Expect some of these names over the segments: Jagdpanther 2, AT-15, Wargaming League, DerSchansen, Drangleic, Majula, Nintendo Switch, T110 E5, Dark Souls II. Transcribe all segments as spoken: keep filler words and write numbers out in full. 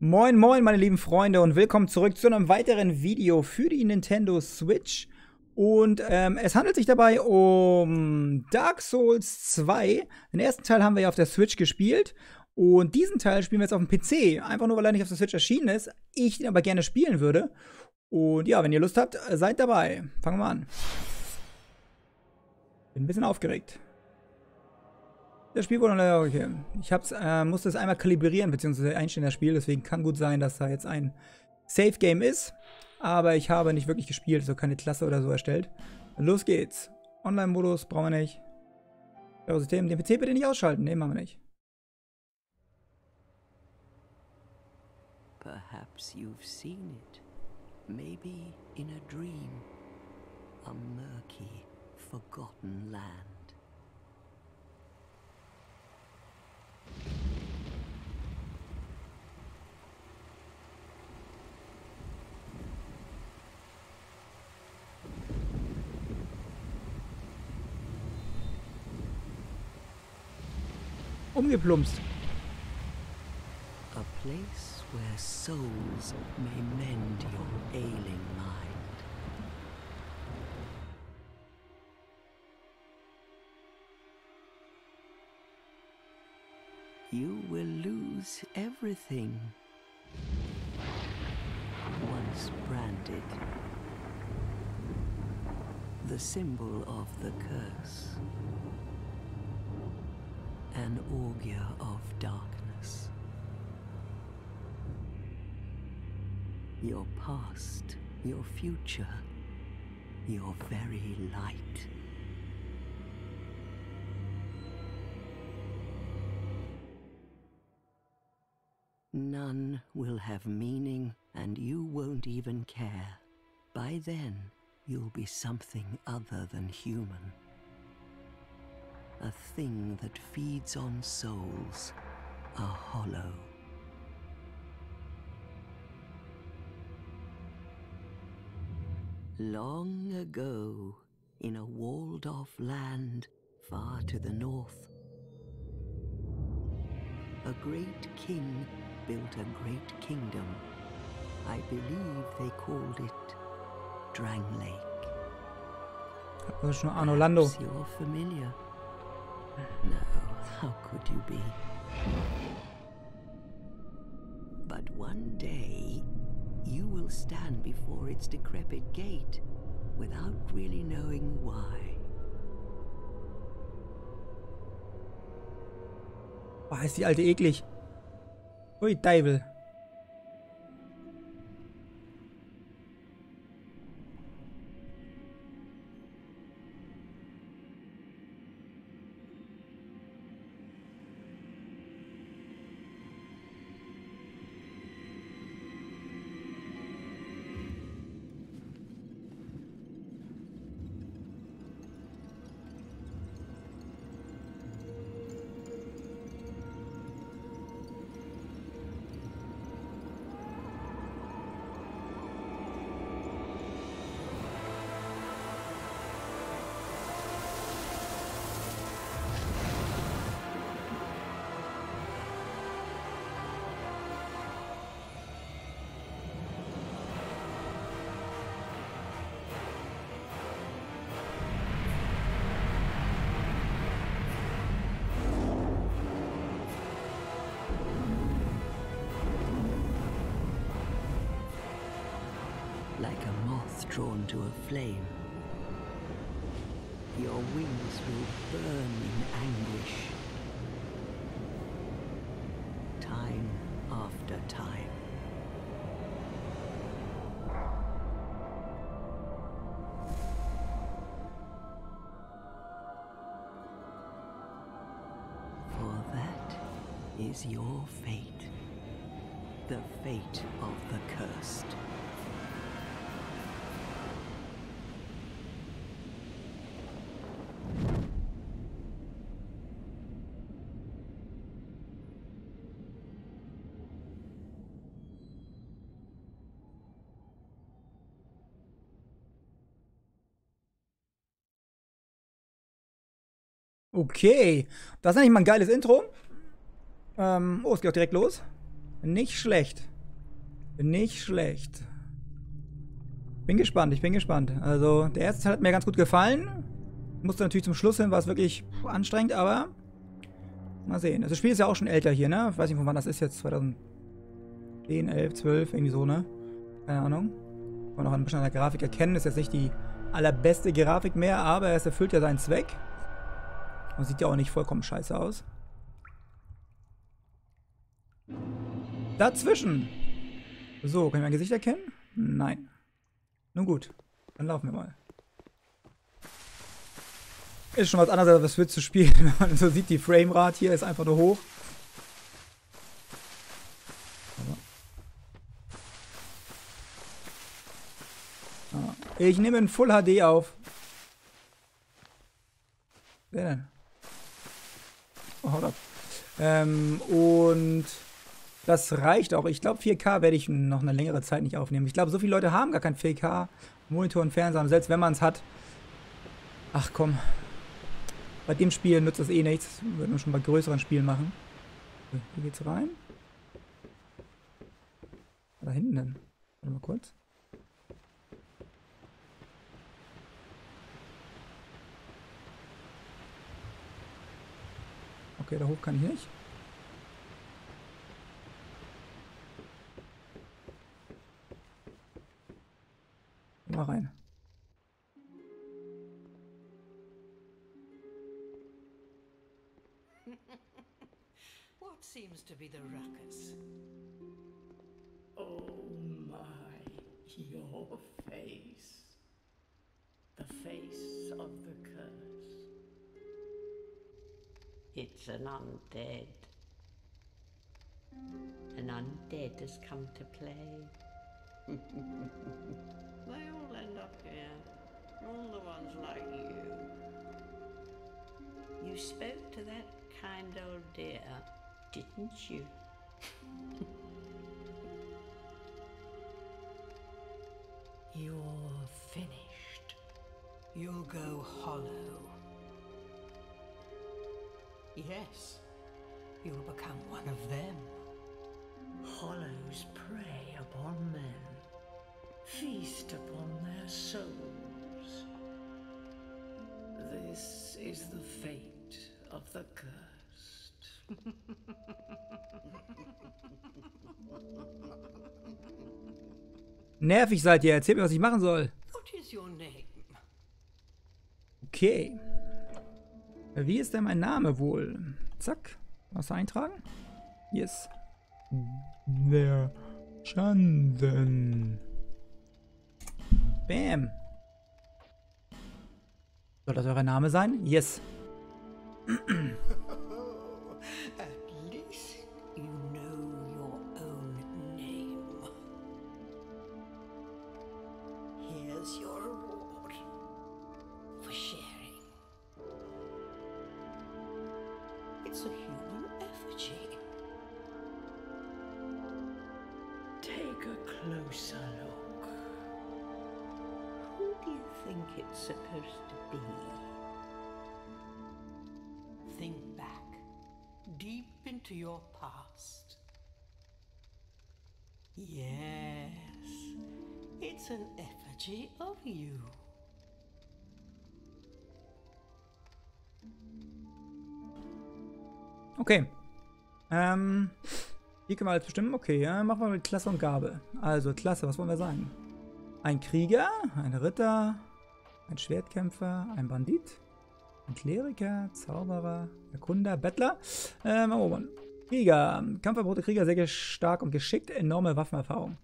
Moin moin meine lieben Freunde und willkommen zurück zu einem weiteren Video für die Nintendo Switch. Und ähm, es handelt sich dabei um Dark Souls zwei. Den ersten Teil haben wir ja auf der Switch gespielt und diesen Teil spielen wir jetzt auf dem P C. Einfach nur, weil er nicht auf der Switch erschienen ist, ich den aber gerne spielen würde. Und ja, wenn ihr Lust habt, seid dabei. Fangen wir an. Bin ein bisschen aufgeregt. Das Spiel wurde, okay. Ich hab's, äh, musste es einmal kalibrieren bzw. einstellen, das Spiel. Deswegen kann gut sein, dass da jetzt ein Safe-Game ist. Aber ich habe nicht wirklich gespielt, so also keine Klasse oder so erstellt. Los geht's. Online-Modus brauchen wir nicht. Das System, den P C bitte nicht ausschalten. Den machen wir nicht. Perhaps you've seen it. Maybe in a dream. A murky, forgotten land. Umgeplumpst. A place where souls may mend your ailing mind. You will lose everything. Once branded, the symbol of the curse. An augur of darkness. Your past, your future, your very light. None will have meaning, and you won't even care. By then, you'll be something other than human. A thing that feeds on souls, a hollow. Long ago, in a walled-off land far to the north, a great king built a great kingdom. I believe they called it Drangleic. Perhaps you're familiar. No, how could you be? But one day, you will stand before its decrepit gate without really knowing why. Boah, ist die Alte eklig. Ui, Teufel. Drawn to a flame. Your wings will burn in anguish. Time after time. For that is your fate. The fate of the cursed. Okay, das ist eigentlich mal ein geiles Intro. Ähm, oh, es geht auch direkt los. Nicht schlecht. Nicht schlecht. Bin gespannt, ich bin gespannt. Also, der erste Teil hat mir ganz gut gefallen. Musste natürlich zum Schluss hin, war es wirklich anstrengend, aber mal sehen. Also das Spiel ist ja auch schon älter hier, ne? Ich weiß nicht, von wann das ist jetzt. zwanzig zehn, elf, zwölf, irgendwie so, ne? Keine Ahnung. Kann man auch ein bisschen an der Grafik erkennen. Ist jetzt nicht die allerbeste Grafik mehr, aber es erfüllt ja seinen Zweck. Und sieht ja auch nicht vollkommen scheiße aus. Dazwischen! So, kann ich mein Gesicht erkennen? Nein. Nun gut, dann laufen wir mal. Ist schon was anderes, als was wir zu spielen. Wenn man so sieht, die Framerate hier ist einfach nur hoch. Ah, ich nehme in Full H D auf. Wer denn? Oh, haut ab. Ähm, und das reicht auch. Ich glaube, vier K werde ich noch eine längere Zeit nicht aufnehmen. Ich glaube, so viele Leute haben gar kein vier K-Monitor und Fernseher. Und selbst wenn man es hat. Ach komm. Bei dem Spiel nützt das eh nichts. Das würden wir schon bei größeren Spielen machen. Hier geht's rein. Da hinten denn? Warte mal kurz. Okay, da hoch kann ich nicht. Mal rein. What seems to be the ruckus? Oh my, your face. The face of the curse. It's an undead. An undead has come to play. They all end up here. All the ones like you. You spoke to that kind old dear, didn't you? You're finished. You'll go hollow. Yes, you'll become one of them. Hollows prey upon men. Feast upon their souls. This is the fate of the cursed. Nervig seid ihr, erzählt mir, was ich machen soll. What is your name? Okay. Wie ist denn mein Name wohl? Zack. Was eintragen? Yes. DerSchansen. Bam. Soll das euer Name sein? Yes. At least you know your own name. Here's your reward for sharing. It's a human effigy. Take a closer look. I think it's supposed to be. Think back, deep into your past. Yes, it's an effigy of you. Okay. Ähm, hier können wir alles bestimmen. Okay, ja, machen wir mit Klasse und Gabe. Also, Klasse, was wollen wir sagen? Ein Krieger, ein Ritter, ein Schwertkämpfer, ein Bandit, ein Kleriker, Zauberer, Erkunder, Bettler, ähm, Erobern. Krieger, kampferprobte Krieger, sehr stark und geschickt, enorme Waffenerfahrung.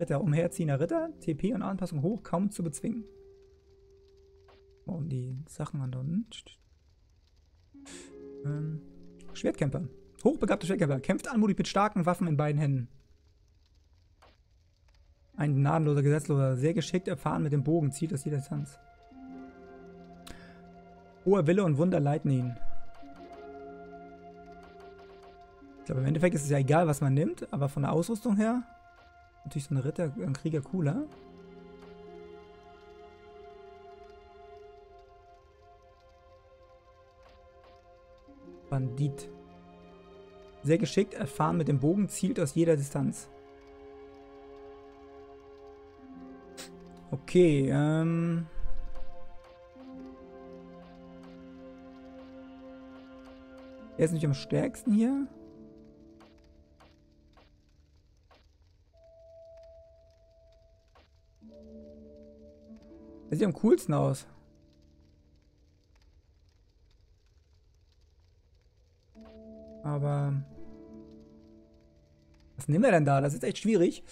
Ritter, umherziehender Ritter, T P und Anpassung hoch, kaum zu bezwingen. Und oh, die Sachen an da unten. Ähm, Schwertkämpfer, hochbegabter Schwertkämpfer, kämpft anmutig mit starken Waffen in beiden Händen. Ein gnadenloser Gesetzloser, sehr geschickt erfahren mit dem Bogen, zieht aus jeder Distanz. Hoher Wille und Wunder leiten ihn. Ich glaube, im Endeffekt ist es ja egal, was man nimmt, aber von der Ausrüstung her natürlich so ein Ritter, ein Krieger cooler. Bandit. Sehr geschickt, erfahren mit dem Bogen, zielt aus jeder Distanz. Okay, ähm... er ist nicht am stärksten hier. Er sieht am coolsten aus. Aber... was nehmen wir denn da? Das ist echt schwierig.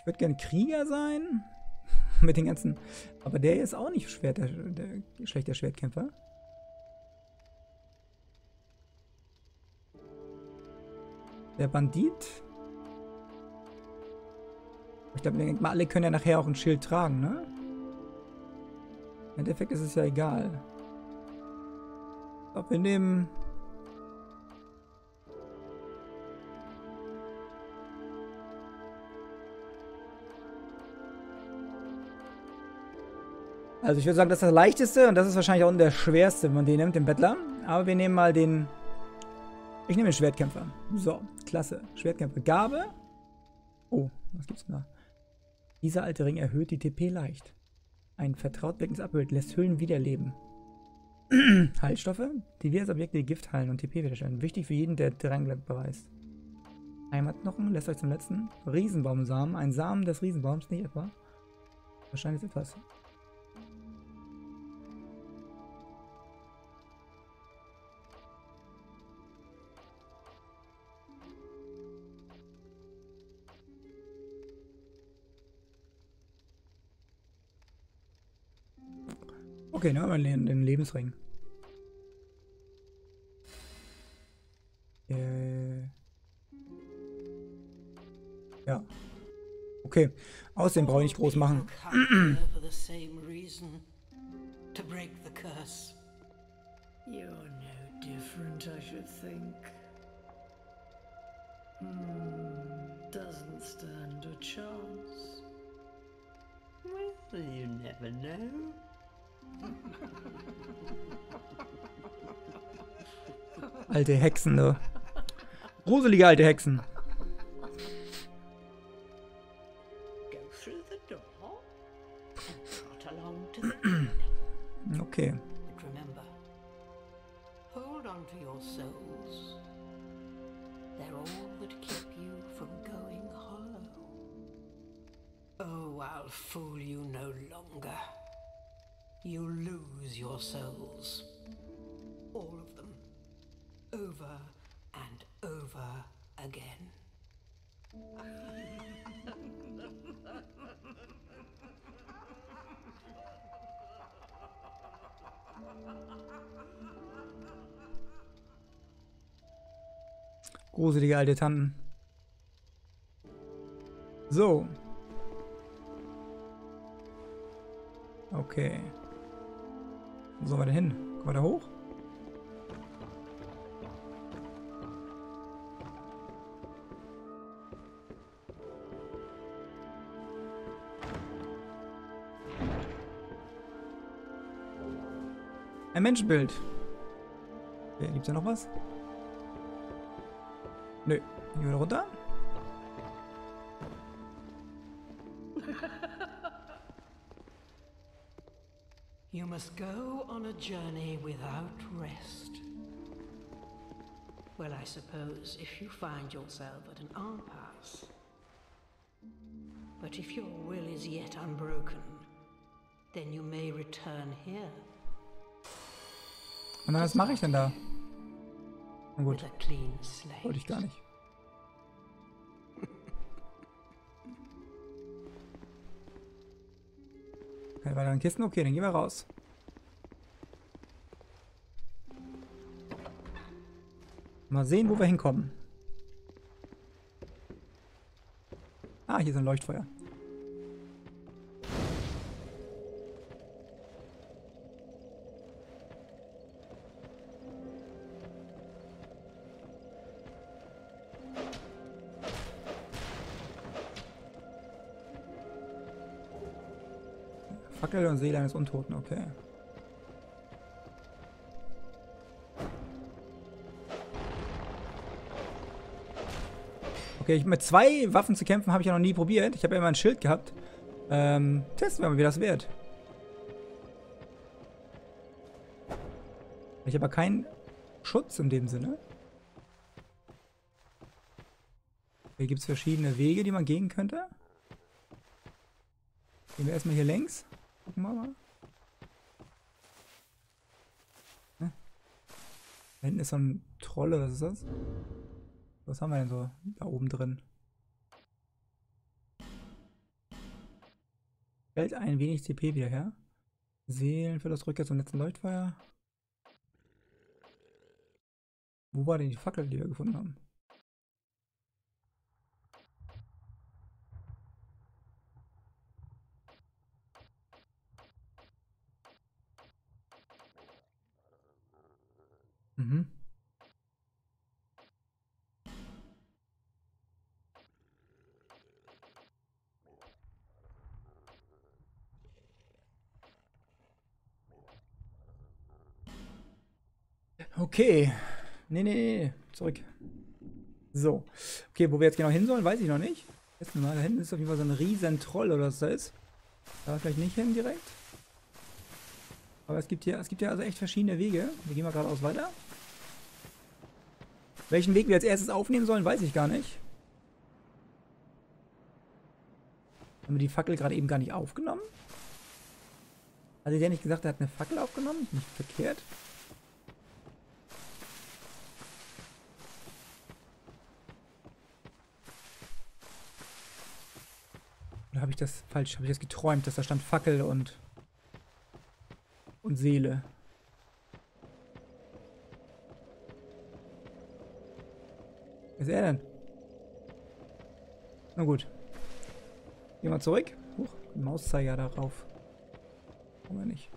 Ich würde gerne Krieger sein. Mit den ganzen... aber der ist auch nicht schwer, der, der schlechter Schwertkämpfer. Der Bandit. Ich glaube, alle können ja nachher auch ein Schild tragen, ne? Im Endeffekt ist es ja egal. Ich glaube, wir nehmen... also ich würde sagen, das ist das leichteste und das ist wahrscheinlich auch der schwerste, wenn man den nimmt, den Bettler. Aber wir nehmen mal den... ich nehme den Schwertkämpfer. So, klasse. Schwertkämpfer. Gabe. Oh, was gibt's denn da? Dieser alte Ring erhöht die T P leicht. Ein vertraut wirkendes Abbild lässt Hüllen wiederleben. Heilstoffe. Diverse Objekte, die Gift heilen und T P wiederstellen. Wichtig für jeden, der Drangleic beweist. Heimatknochen lässt euch zum letzten. Riesenbaumsamen. Ein Samen des Riesenbaums, nicht etwa. Wahrscheinlich ist etwas. Okay, nehmen wir den Lebensring. Äh. Ja. Okay. Außerdem brauche ich nicht groß machen. Alte Hexen, ne? Gruselige alte Hexen. Okay. Oh, I'll fool you no longer. You lose your souls. All of them. Over and over again. Gruselige alte Tanten. So. Okay. Wo sollen wir denn hin? Kommen wir da hoch? Ein Menschenbild. Okay, gibt's ja noch was? Nö. Gehen wir da runter? You must go on a journey without rest. Well, I suppose if you find yourself at an impasse. But if your will is yet unbroken, then you may return here. Und dann, was mache ich denn da? Na gut, wollte ich gar nicht. Keine weiteren Kisten? Okay, dann gehen wir raus. Mal sehen, wo wir hinkommen. Ah, hier ist ein Leuchtfeuer. Fackel und Seele eines Untoten, okay. Okay, ich, mit zwei Waffen zu kämpfen habe ich ja noch nie probiert. Ich habe ja immer ein Schild gehabt. Ähm, testen wir mal, wie das wird. Ich habe aber keinen Schutz in dem Sinne. Hier gibt es verschiedene Wege, die man gehen könnte. Gehen wir erstmal hier längs. Gucken wir mal. Ne? Da hinten ist so ein Trolle, was ist das? Was haben wir denn so da oben drin? Fällt ein wenig C P wieder her. Seelen für das Rückkehr zum letzten Leuchtfeuer. Wo war denn die Fackel, die wir gefunden haben? Mhm. Okay. Nee, nee, nee. Zurück. So. Okay, wo wir jetzt genau hin sollen, weiß ich noch nicht. Jetzt mal, da hinten ist auf jeden Fall so ein riesen Troll oder was da ist. Da vielleicht nicht hin direkt. Aber es gibt hier, es gibt ja also echt verschiedene Wege. Wir gehen mal geradeaus weiter. Welchen Weg wir als erstes aufnehmen sollen, weiß ich gar nicht. Haben wir die Fackel gerade eben gar nicht aufgenommen? Hat der nicht gesagt, er hat eine Fackel aufgenommen? Nicht verkehrt. Oder habe ich das falsch? Habe ich das geträumt, dass da stand Fackel und und Seele? Wer ist er denn? Na gut. Gehen wir zurück. Huch, Mauszeiger darauf. Wollen wir nicht.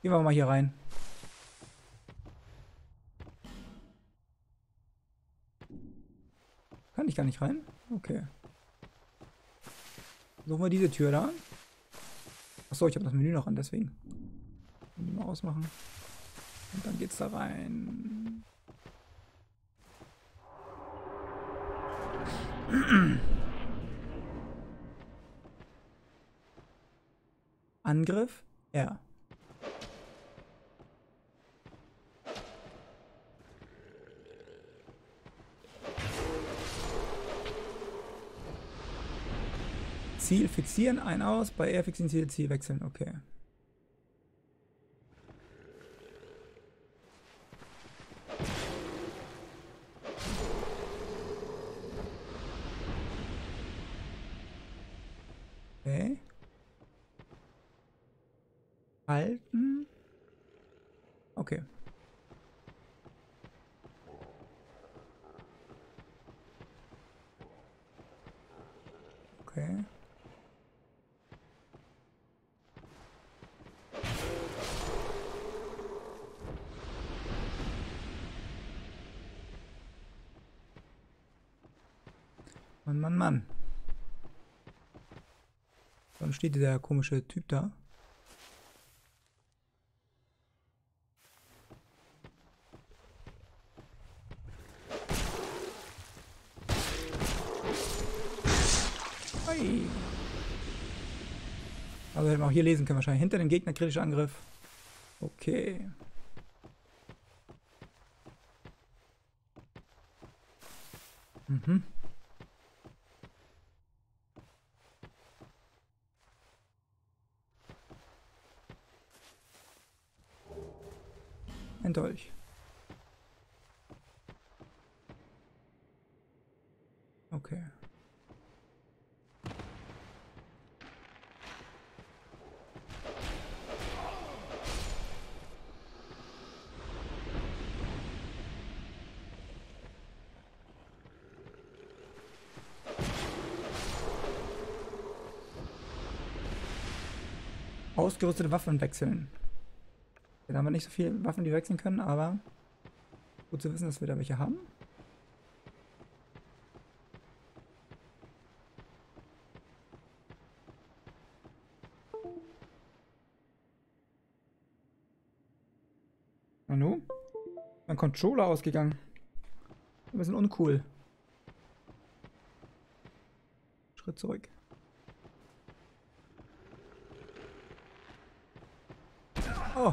Gehen wir mal hier rein. Kann ich gar nicht rein? Okay. Suchen wir diese Tür da. Achso, ich habe das Menü noch an, deswegen. Die mal ausmachen. Und dann geht's da rein. Angriff? Ja. Ziel fixieren, ein aus, bei R fixieren, Ziel, Ziel wechseln, okay. Okay. Halten. Okay. Okay. Mann, Mann, Mann. Dann steht dieser komische Typ da. Oi. Also hätten wir auch hier lesen können wahrscheinlich. Hinter dem Gegner kritischer Angriff. Okay. Mhm. Ein Dolch. Okay. Ausgerüstete Waffen wechseln. Da haben wir nicht so viele Waffen, die wechseln können, aber gut zu wissen, dass wir da welche haben. Hallo? Mein Controller ausgegangen. Ein bisschen uncool. Schritt zurück. Oh.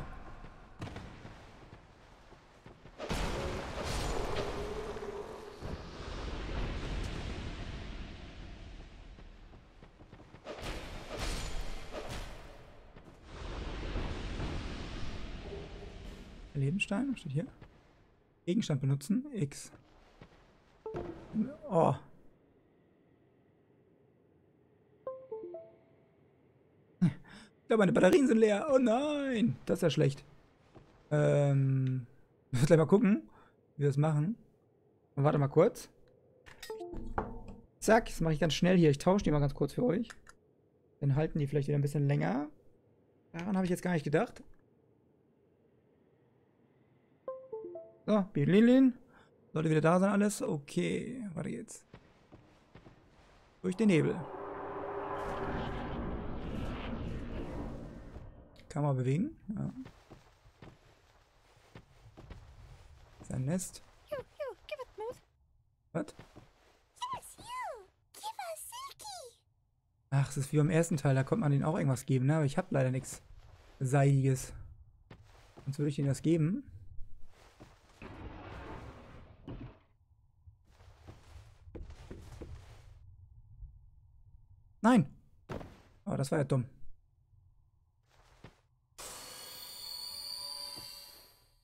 Lebensstein, steht hier. Gegenstand benutzen, X. Oh. Ich glaube, meine Batterien sind leer. Oh nein, das ist ja schlecht. Ähm, wir müssen gleich mal gucken, wie wir das machen. Und warte mal kurz. Zack, das mache ich ganz schnell hier. Ich tausche die mal ganz kurz für euch. Dann halten die vielleicht wieder ein bisschen länger. Daran habe ich jetzt gar nicht gedacht. So, Bilinlin. Sollte wieder da sein alles. Okay, warte jetzt. Durch den Nebel. Kann man bewegen. Ja. Sein Nest. You, you, give it move. What? Yes, you. Give us Silky. Ach, es ist wie beim ersten Teil. Da konnte man denen auch irgendwas geben, ne? Aber ich habe leider nichts Seidiges. Sonst würde ich denen das geben. Nein! Oh, das war ja dumm.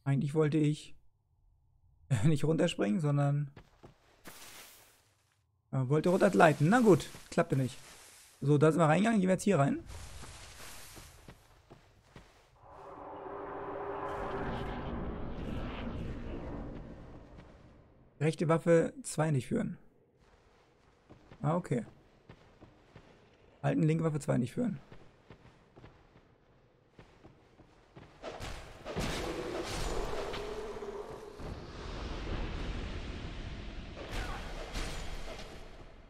Eigentlich wollte ich nicht runterspringen, sondern wollte runtergleiten. Na gut, klappte nicht. So, da sind wir reingegangen. Gehen wir jetzt hier rein. Rechte Waffe zwei nicht führen. Ah, okay. Halten, linke Waffe zwei nicht führen.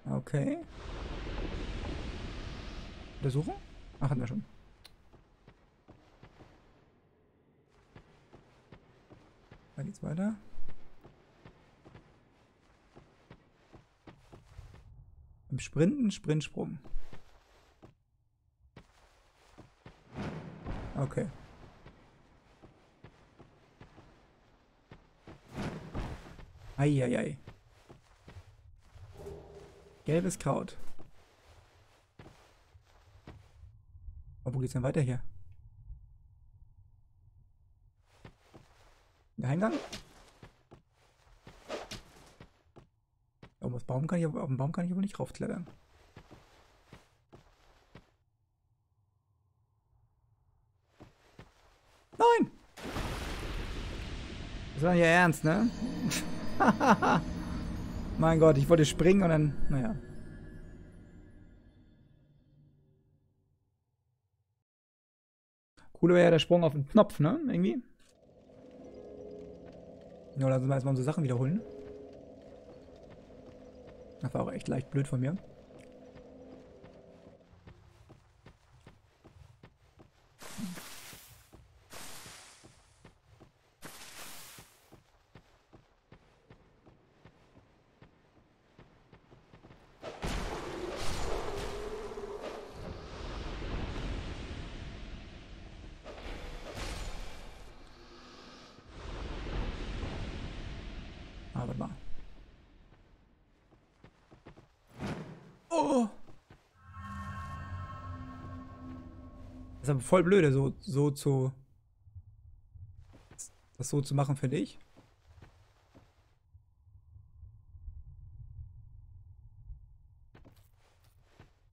Okay. Untersuchen? Ach, hatten wir schon. Da geht's weiter. Im Sprinten, Sprintsprung. Okay. Eieiei. Gelbes Kraut. Oh, wo geht's denn weiter hier? Geheimgang? Auf den Baum kann ich, auf den Baum kann ich aber nicht raufklettern. Nein! Das war ja ernst, ne? Mein Gott, ich wollte springen und dann... Naja. Cooler wäre ja der Sprung auf den Knopf, ne? Irgendwie. Ja, dann müssen wir erstmal unsere Sachen wiederholen. Das war auch echt leicht blöd von mir. Das ist aber voll blöde, so, so zu. Das so zu machen, finde ich.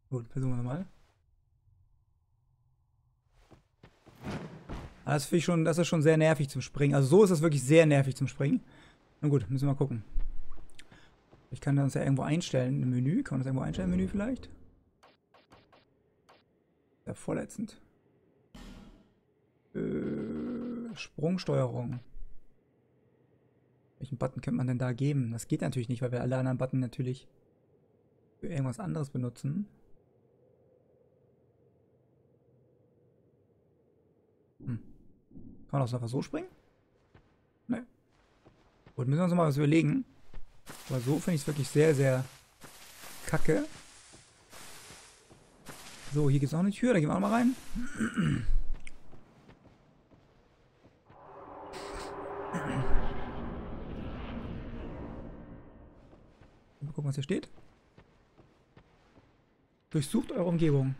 Gut, versuchen wir mal. Das finde ich schon, das ist schon sehr nervig zum Springen. Also so ist das wirklich sehr nervig zum Springen. Na gut, müssen wir mal gucken. Ich kann das ja irgendwo einstellen im Menü. Kann man das irgendwo einstellen im Menü vielleicht? Sehr vorletzend. Sprungsteuerung. Welchen Button könnte man denn da geben? Das geht natürlich nicht, weil wir alle anderen Button natürlich für irgendwas anderes benutzen. Hm. Kann man auch einfach so springen? Ne. Gut, müssen wir uns mal was überlegen. Aber so finde ich es wirklich sehr, sehr kacke. So, hier gibt es auch eine Tür, da gehen wir auch mal rein. Mal gucken, was hier steht. Durchsucht eure Umgebung.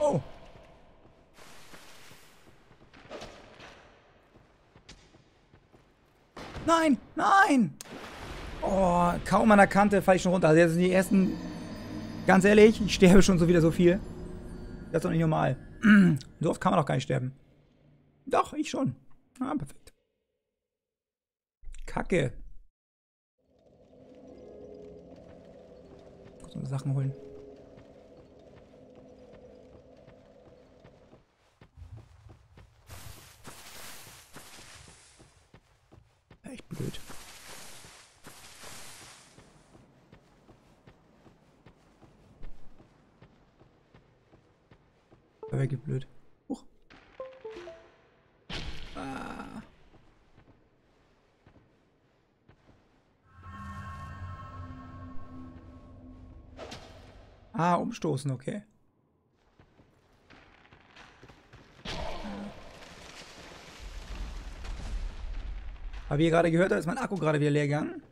Oh! Nein! Nein! Oh, kaum an der Kante falle ich schon runter. Also jetzt sind die ersten... Ganz ehrlich, ich sterbe schon so wieder so viel. Das ist doch nicht normal. So oft kann man doch gar nicht sterben. Doch, ich schon. Ah, perfekt. Kacke. Ich muss unsere Sachen holen. Echt blöd. Wirklich blöd. Huch. Ah. ah, umstoßen, okay. Aber wie ihr gerade gehört habt, ist mein Akku gerade wieder leer gegangen.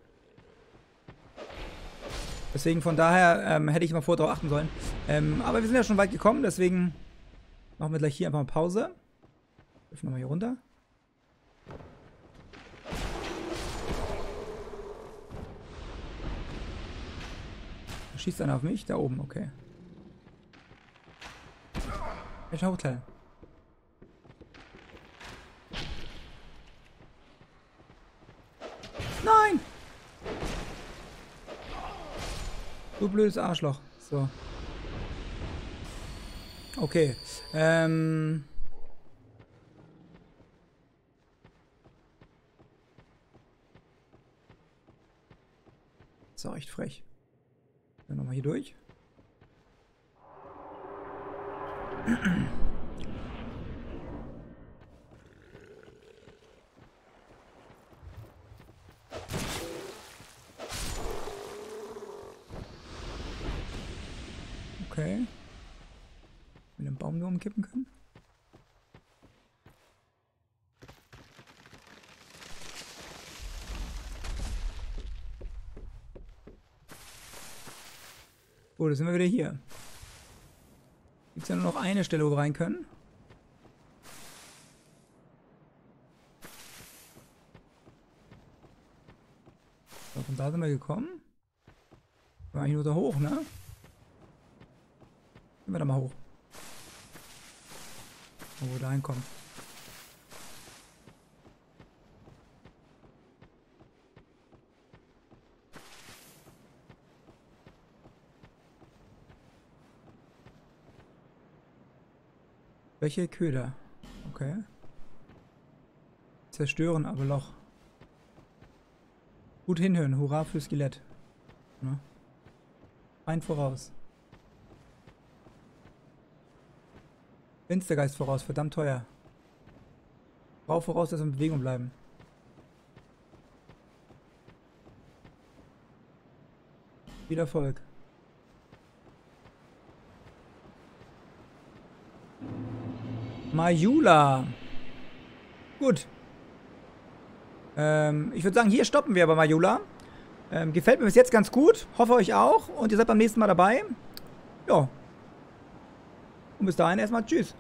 Deswegen von daher ähm, hätte ich mal vorher drauf achten sollen. Ähm, aber wir sind ja schon weit gekommen, deswegen machen wir gleich hier einfach mal Pause. Öffnen wir hier runter. Da schießt einer auf mich, da oben, okay. Ich hau hochklettern. Nein! Du blödes Arschloch. So. Okay. Ähm. Das ist auch echt frech. Dann nochmal hier durch. Okay. Mit dem Baum nur umkippen können. Gut, da sind wir wieder hier. Gibt es ja nur noch eine Stelle, wo wir rein können. So, von da sind wir gekommen. War eigentlich nur da hoch, ne? Gehen wir da mal hoch. Wo wir da hinkommen. Welche Köder? Okay. Zerstören, aber Loch. Gut hinhören. Hurra für Skelett. Ne? Ein voraus. Finstergeist voraus, verdammt teuer. Brauch voraus, dass wir in Bewegung bleiben. Viel Erfolg. Majula. Gut. Ähm, ich würde sagen, hier stoppen wir bei Majula. Ähm, gefällt mir bis jetzt ganz gut. Hoffe euch auch. Und ihr seid beim nächsten Mal dabei. Ja. Und bis dahin erstmal tschüss.